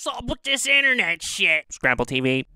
Stop with this internet shit. Scrapple TV.